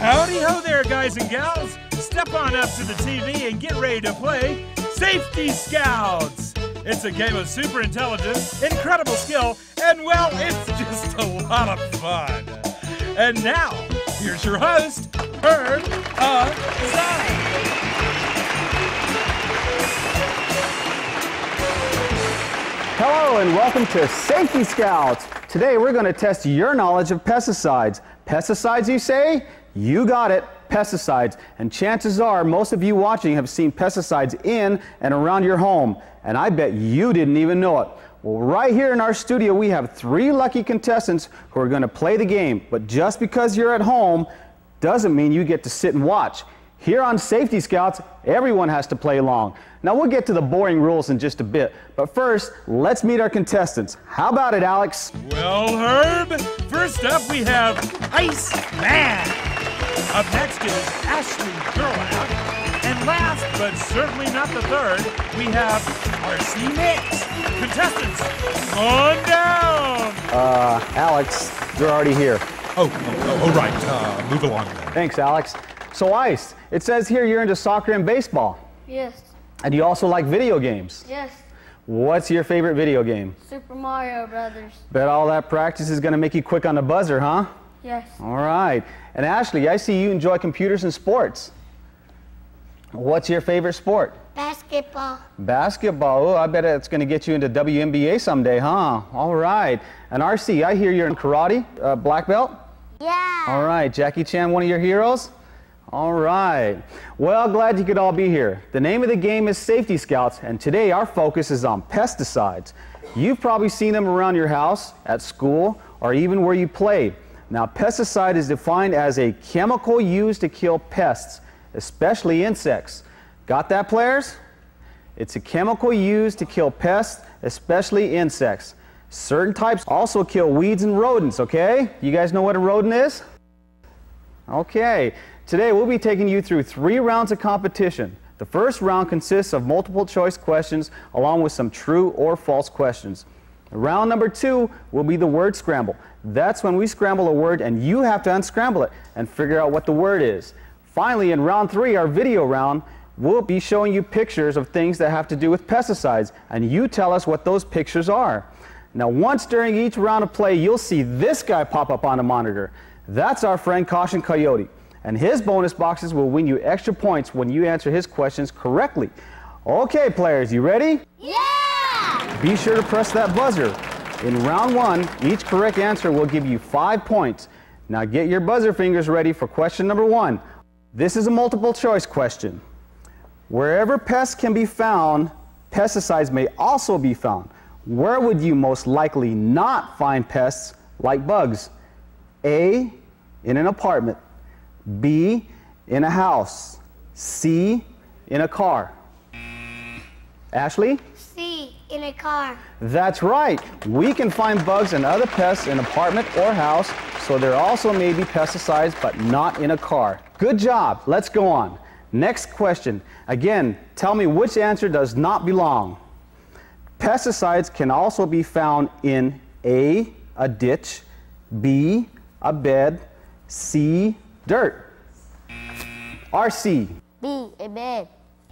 Howdy ho there, guys and gals. Step on up to the TV and get ready to play Safety Scouts. It's a game of super intelligence, incredible skill, and well, it's just a lot of fun. And now, here's your host, Ernie Udine. Hello and welcome to Safety Scouts. Today we're going to test your knowledge of pesticides. Pesticides, you say? You got it, pesticides. And chances are most of you watching have seen pesticides in and around your home. And I bet you didn't even know it. Well, right here in our studio we have three lucky contestants who are going to play the game. But just because you're at home doesn't mean you get to sit and watch. Here on Safety Scouts, everyone has to play along. Now we'll get to the boring rules in just a bit, but first, let's meet our contestants. How about it, Alex? Well, Herb, first up we have Ice Man. Up next is Ashley Gerlach. And last, but certainly not the third, we have RC Mix. Contestants, come on down. Alex, they're already here. Oh, right, move along then. Thanks, Alex. So, Ice, it says here you're into soccer and baseball. Yes. And you also like video games. Yes. What's your favorite video game? Super Mario Brothers. Bet all that practice is going to make you quick on the buzzer, huh? Yes. All right. And Ashley, I see you enjoy computers and sports. What's your favorite sport? Basketball. Basketball. Oh, I bet it's going to get you into WNBA someday, huh? All right. And RC, I hear you're in karate, black belt? Yeah. All right. Jackie Chan, one of your heroes? All right. Well, glad you could all be here. The name of the game is Safety Scouts, and today our focus is on pesticides. You've probably seen them around your house, at school, or even where you play. Now, pesticide is defined as a chemical used to kill pests, especially insects. Got that, players? It's a chemical used to kill pests, especially insects. Certain types also kill weeds and rodents, okay? You guys know what a rodent is? Okay. Today we'll be taking you through three rounds of competition. The first round consists of multiple choice questions along with some true or false questions. Round number two will be the word scramble. That's when we scramble a word and you have to unscramble it and figure out what the word is. Finally, in round three, our video round, we'll be showing you pictures of things that have to do with pesticides and you tell us what those pictures are. Now, once during each round of play, you'll see this guy pop up on the monitor. That's our friend Caution Coyote. And his bonus boxes will win you extra points when you answer his questions correctly. Okay, players, you ready? Yeah! Be sure to press that buzzer. In round one, each correct answer will give you 5 points. Now get your buzzer fingers ready for question number one. This is a multiple choice question. Wherever pests can be found, pesticides may also be found. Where would you most likely not find pests like bugs? A, in an apartment. B, in a house. C, in a car. Ashley? C, in a car. That's right. We can find bugs and other pests in apartment or house, so there also may be pesticides, but not in a car. Good job. Let's go on. Next question. Again, tell me which answer does not belong. Pesticides can also be found in A, a ditch, B, a bed, C, dirt. RC. B, a bed.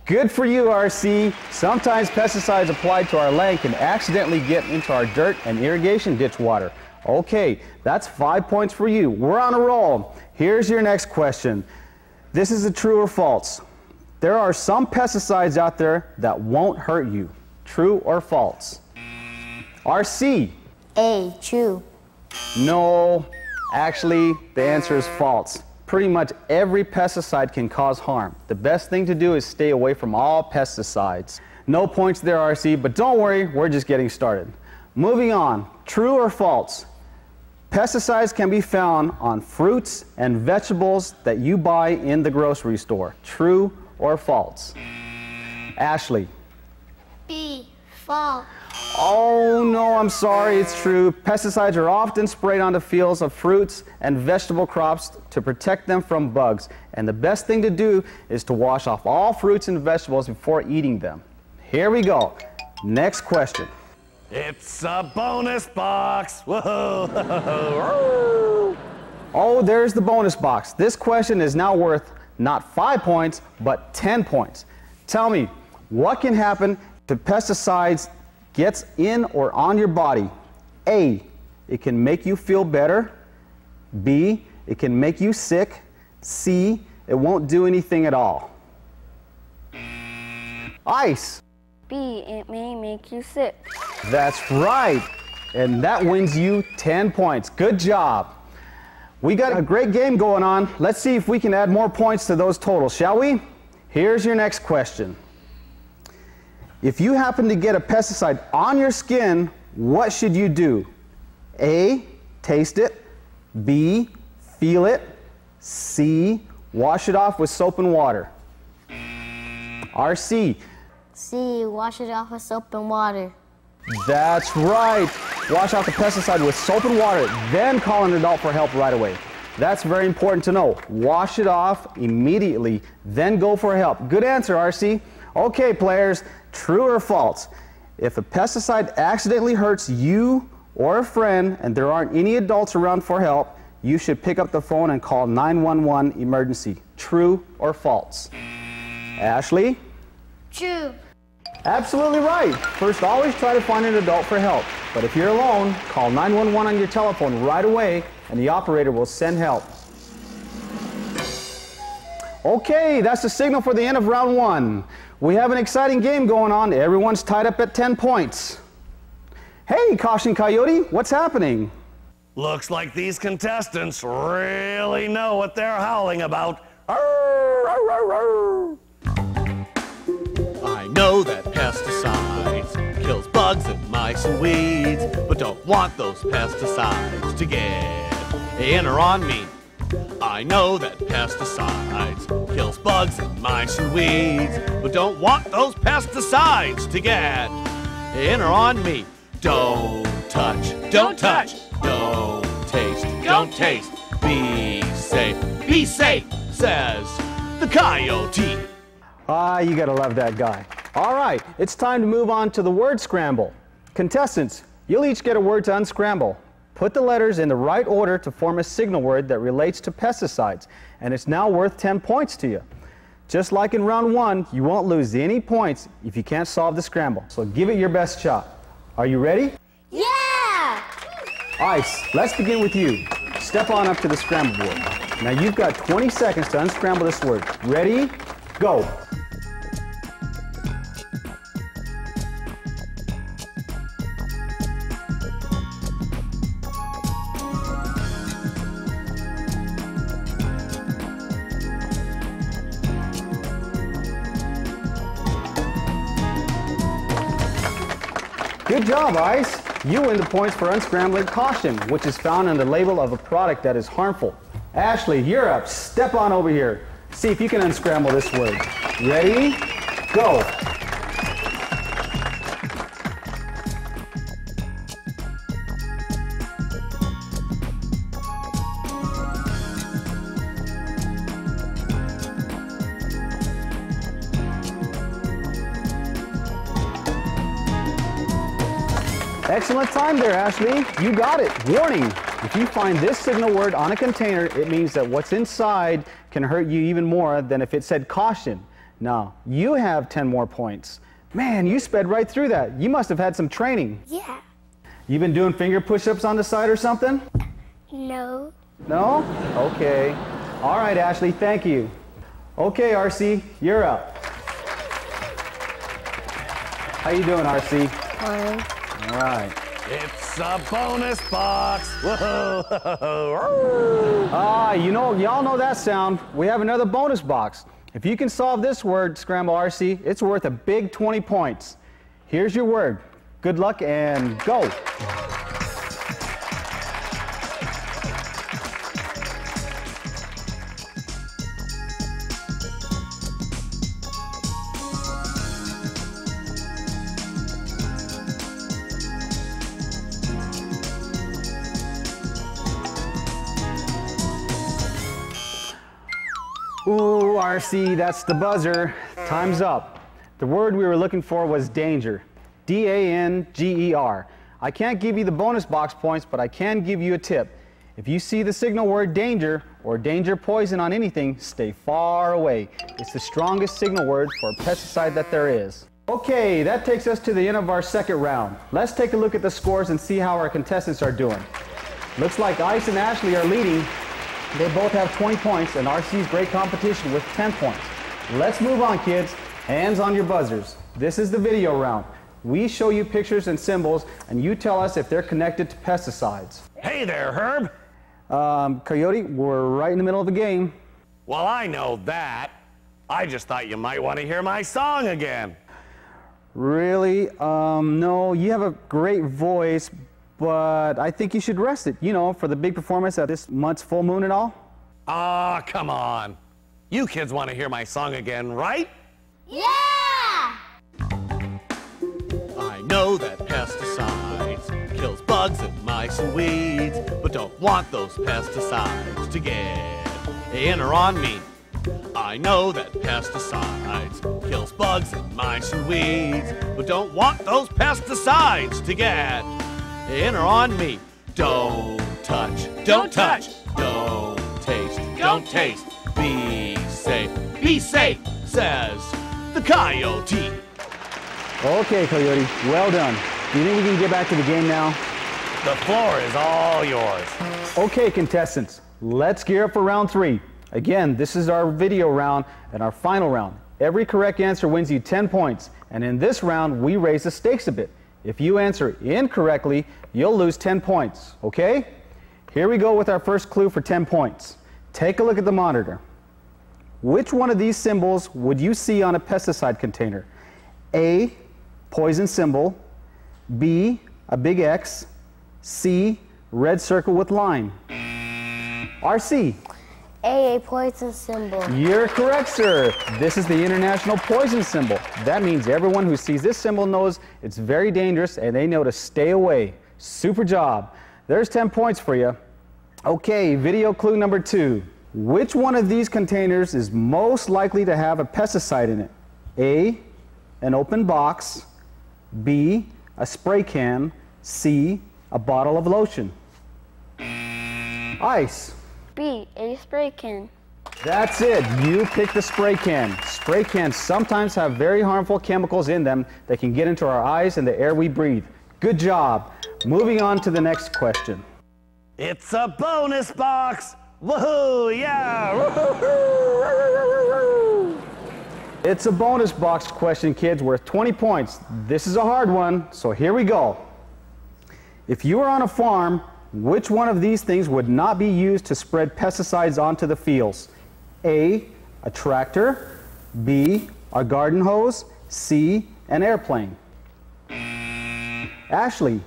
Good for you, RC. Sometimes pesticides applied to our land can accidentally get into our dirt and irrigation ditch water. Okay, that's 5 points for you. We're on a roll. Here's your next question. This is a true or false. There are some pesticides out there that won't hurt you. True or false? RC. A, true. No, actually, the answer is false. Pretty much every pesticide can cause harm. The best thing to do is stay away from all pesticides. No points there, RC, but don't worry, we're just getting started. Moving on, true or false? Pesticides can be found on fruits and vegetables that you buy in the grocery store. True or false? Ashley. B, false. Oh no, I'm sorry, it's true. Pesticides are often sprayed on the fields of fruits and vegetable crops to protect them from bugs. And the best thing to do is to wash off all fruits and vegetables before eating them. Here we go. Next question. It's a bonus box. Whoa. Oh, there's the bonus box. This question is now worth not 5 points, but 10 points. Tell me, what can happen if pesticides gets in or on your body? A, it can make you feel better. B, it can make you sick. C, it won't do anything at all. Ice. B, it may make you sick. That's right. And that wins you 10 points. Good job. We got a great game going on. Let's see if we can add more points to those totals, shall we? Here's your next question. If you happen to get a pesticide on your skin, what should you do? A, taste it. B, feel it. C, wash it off with soap and water. RC. C, wash it off with soap and water. That's right. Wash off the pesticide with soap and water, then call an adult for help right away. That's very important to know. Wash it off immediately, then go for help. Good answer, RC. Okay, players, true or false? If a pesticide accidentally hurts you or a friend and there aren't any adults around for help, you should pick up the phone and call 911 emergency. True or false? Ashley? True. Absolutely right. First, always try to find an adult for help. But if you're alone, call 911 on your telephone right away and the operator will send help. Okay, that's the signal for the end of round one. We have an exciting game going on. Everyone's tied up at 10 points. Hey, Caution Coyote, what's happening? Looks like these contestants really know what they're howling about. Arr, arr, arr, arr. I know that pesticides kills bugs and mice and weeds, but don't want those pesticides to get in or on me. I know that pesticides kills bugs and mice and weeds, but don't want those pesticides to get in or on me. Don't touch, don't touch, don't taste, don't taste. Be safe, says the coyote. Ah, you gotta love that guy. All right, it's time to move on to the word scramble. Contestants, you'll each get a word to unscramble. Put the letters in the right order to form a signal word that relates to pesticides, and it's now worth 10 points to you. Just like in round one, you won't lose any points if you can't solve the scramble, so give it your best shot. Are you ready? Yeah! Ice, let's begin with you. Step on up to the scramble board. Now you've got 20 seconds to unscramble this word. Ready? Go! Good job, Ice. You win the points for unscrambling caution, which is found on the label of a product that is harmful. Ashley, you're up. Step on over here. See if you can unscramble this word. Ready? Go. Excellent time there, Ashley. You got it. Warning, if you find this signal word on a container, it means that what's inside can hurt you even more than if it said caution. Now, you have 10 more points. Man, you sped right through that. You must have had some training. Yeah. You been doing finger push-ups on the side or something? No. No? Okay. All right, Ashley, thank you. Okay, RC, you're up. How you doing, RC? Fine. All right. It's a bonus box. Whoa. You know, y'all know that sound. We have another bonus box. If you can solve this word, Scramble RC, it's worth a big 20 points. Here's your word. Good luck and go. Ooh, RC, that's the buzzer. Time's up. The word we were looking for was danger. D-A-N-G-E-R. I can't give you the bonus box points, but I can give you a tip. If you see the signal word danger or danger poison on anything, stay far away. It's the strongest signal word for a pesticide that there is. Okay, that takes us to the end of our second round. Let's take a look at the scores and see how our contestants are doing. Looks like Ice and Ashley are leading. They both have 20 points and RC's great competition with 10 points. Let's move on, kids. Hands on your buzzers. This is the video round. We show you pictures and symbols and you tell us if they're connected to pesticides. Hey there, Herb. Coyote, we're right in the middle of the game. Well, I know that. I just thought you might want to hear my song again. Really? No, you have a great voice, but I think you should rest it, you know, for the big performance at this month's full moon and all. Ah, come on. You kids want to hear my song again, right? Yeah! I know that pesticides kills bugs and mice and weeds, but don't want those pesticides to get in or on me. I know that pesticides kills bugs and mice and weeds, but don't want those pesticides to get in or on me. Don't touch, don't touch, don't taste, don't taste. Be safe, says the coyote. Okay, Coyote, well done. Do you think we can get back to the game now? The floor is all yours. Okay, contestants, let's gear up for round three. Again, this is our video round and our final round. Every correct answer wins you 10 points, and in this round, we raise the stakes a bit. If you answer incorrectly, you'll lose 10 points, okay? Here we go with our first clue for 10 points. Take a look at the monitor. Which one of these symbols would you see on a pesticide container? A, poison symbol, B, a big X, C, red circle with line. RC. A poison symbol. You're correct, sir. This is the international poison symbol. That means everyone who sees this symbol knows it's very dangerous and they know to stay away. Super job. There's 10 points for you. Okay, video clue number 2. Which one of these containers is most likely to have a pesticide in it? A, an open box, B, a spray can, C, a bottle of lotion. Ice. B, a spray can. That's it. You picked the spray can. Spray cans sometimes have very harmful chemicals in them that can get into our eyes and the air we breathe. Good job. Moving on to the next question. It's a bonus box. Woohoo! Yeah! Woohoo! It's a bonus box question, kids, worth 20 points. This is a hard one, so here we go. If you were on a farm, which one of these things would not be used to spread pesticides onto the fields? A, a tractor, B, a garden hose, C, an airplane. Ashley.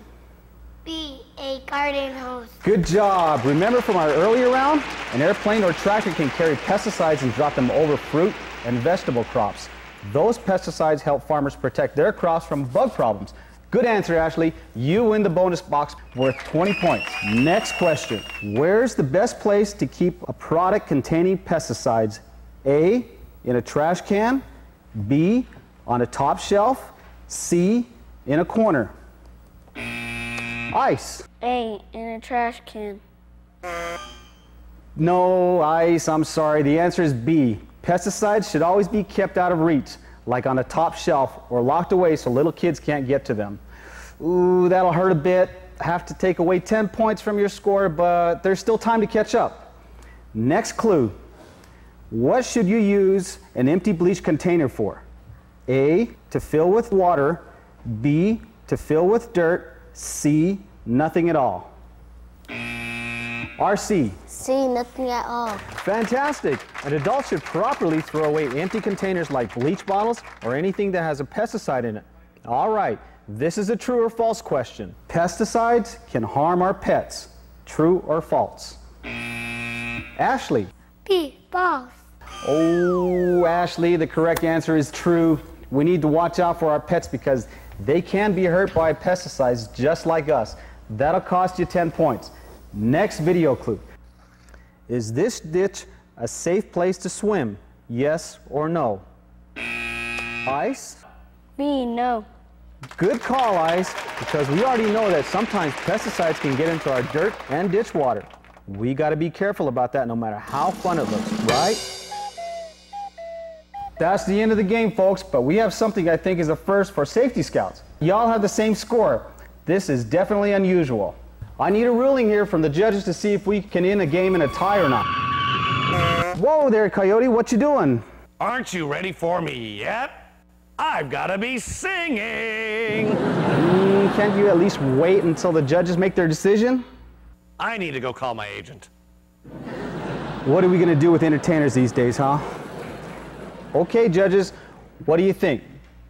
B, a garden hose. Good job. Remember from our earlier round, an airplane or tractor can carry pesticides and drop them over fruit and vegetable crops. Those pesticides help farmers protect their crops from bug problems. Good answer, Ashley. You win the bonus box worth 20 points. Next question. Where's the best place to keep a product containing pesticides? A, in a trash can, B, on a top shelf, C, in a corner. Ice. A, in a trash can. No, Ice, I'm sorry. The answer is B. Pesticides should always be kept out of reach, like on a top shelf or locked away so little kids can't get to them. Ooh, that'll hurt a bit. I have to take away 10 points from your score, but there's still time to catch up. Next clue. What should you use an empty bleach container for? A, to fill with water, B, to fill with dirt, C, nothing at all. RC. C, nothing at all. Fantastic. An adult should properly throw away empty containers like bleach bottles or anything that has a pesticide in it. All right, this is a true or false question. Pesticides can harm our pets. True or false? Ashley. B, false. Oh, Ashley, the correct answer is true. We need to watch out for our pets because they can be hurt by pesticides just like us. That'll cost you 10 points. Next video clue. Is this ditch a safe place to swim? Yes or no? Ice? B, no. Good call, Ice, because we already know that sometimes pesticides can get into our dirt and ditch water. We gotta be careful about that no matter how fun it looks, right? That's the end of the game, folks, but we have something I think is a first for Safety Scouts. Y'all have the same score. This is definitely unusual. I need a ruling here from the judges to see if we can end a game in a tie or not. Whoa there, Coyote, what you doing? Aren't you ready for me yet? I've gotta be singing! Can't you at least wait until the judges make their decision? I need to go call my agent. What are we gonna do with entertainers these days, huh? Okay, judges, what do you think?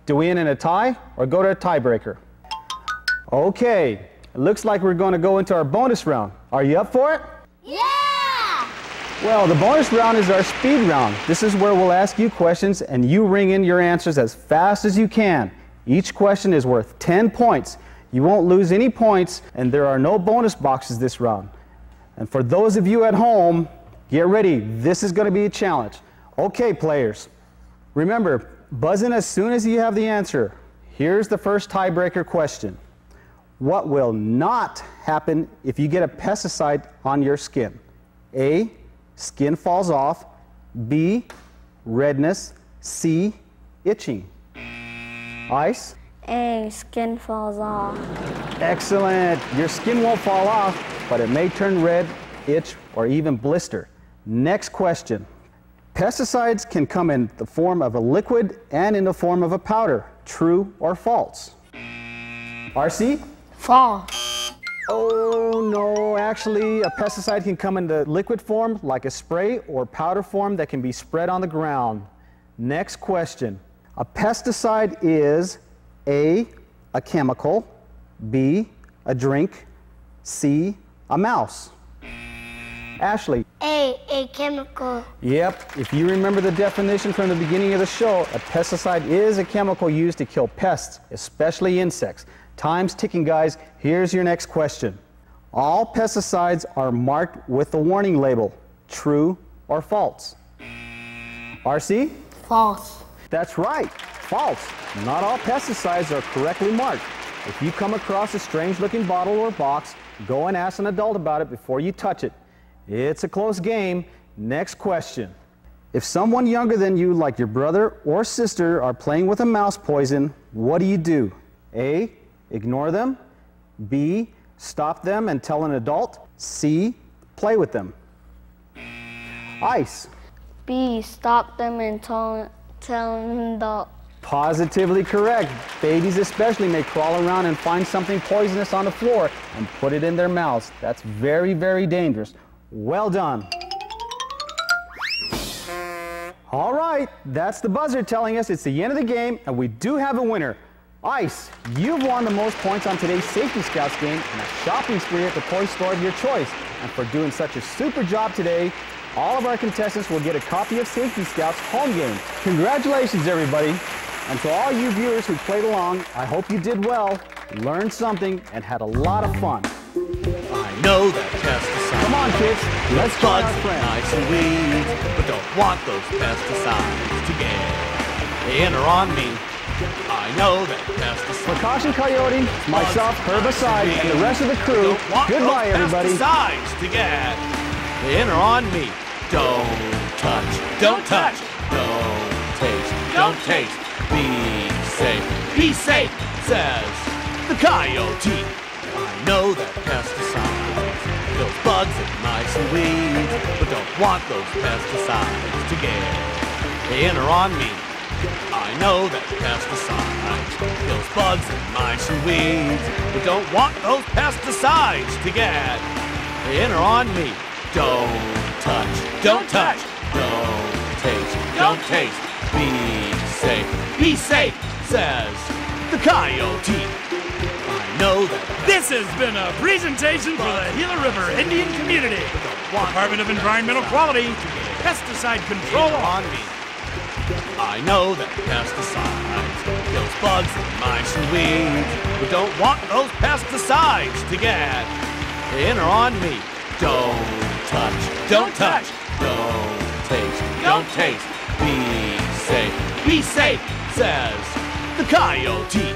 Do we end in a tie or go to a tiebreaker? Okay, it looks like we're gonna go into our bonus round. Are you up for it? Yeah! Well, the bonus round is our speed round. This is where we'll ask you questions and you ring in your answers as fast as you can. Each question is worth 10 points. You won't lose any points, and there are no bonus boxes this round. And for those of you at home, get ready. This is going to be a challenge. Okay, players. Remember, buzz in as soon as you have the answer. Here's the first tiebreaker question. What will not happen if you get a pesticide on your skin? A, skin falls off. B, redness. C, itching. Ice? A, skin falls off. Excellent. Your skin won't fall off, but it may turn red, itch, or even blister. Next question. Pesticides can come in the form of a liquid and in the form of a powder. True or false? RC? False. Oh, no. Actually, a pesticide can come in the liquid form, like a spray, or powder form that can be spread on the ground. Next question. A pesticide is A, a chemical, B, a drink, C, a mouse. Ashley. A chemical. Yep, if you remember the definition from the beginning of the show, a pesticide is a chemical used to kill pests, especially insects. Time's ticking, guys. Here's your next question. All pesticides are marked with the warning label. True or false? RC? False. That's right, false. Not all pesticides are correctly marked. If you come across a strange-looking bottle or box, go and ask an adult about it before you touch it. It's a close game. Next question. If someone younger than you, like your brother or sister, are playing with a mouse poison, what do you do? A, ignore them. B, stop them and tell an adult. C, play with them. Ice. B, stop them and tell them the... Positively correct. Babies especially may crawl around and find something poisonous on the floor and put it in their mouths. That's very, very dangerous. Well done. All right, that's the buzzer telling us it's the end of the game and we do have a winner. Ice, you've won the most points on today's Safety Scouts game and a shopping spree at the toy store of your choice. And for doing such a super job today, all of our contestants will get a copy of Safety Scouts Home Game. Congratulations, everybody. And to all you viewers who played along, I hope you did well, learned something, and had a lot of fun. I know that pesticides. Come on, kids. Let's try our friends. Nice and weeds, but don't want those pesticides to get in or on me. I know that pesticides. For Caution Coyote, myself, Herbicide, and the rest of the crew, goodbye, everybody. Pesticides to get in or on me. Don't touch, don't taste, be safe, says the coyote. I know that pesticides kill bugs and mice and weeds, but don't want those pesticides to get in or on me. I know that pesticides kills bugs and mice and weeds, but don't want those pesticides to get in or on me. Don't touch, don't taste, be safe, says the coyote. I know that. This has been a presentation for the Gila River Indian Community, Department of Environmental Quality, Pesticide Control on me. I know that pesticides kills bugs and mice and weeds, but don't want those pesticides to get in or on me. Don't touch, don't taste, be safe, says the coyote.